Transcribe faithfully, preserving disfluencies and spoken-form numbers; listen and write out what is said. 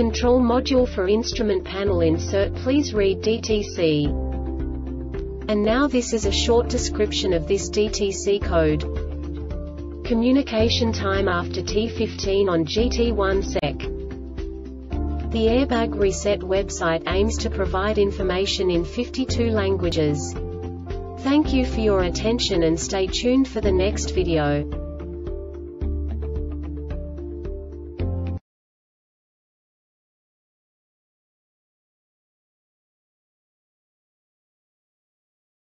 Control Module for Instrument Panel Insert. Please read D T C. And now this is a short description of this D T C code. Communication time after T fifteen on G T one sec. The Airbag Reset website aims to provide information in fifty-two languages. Thank you for your attention and stay tuned for the next video.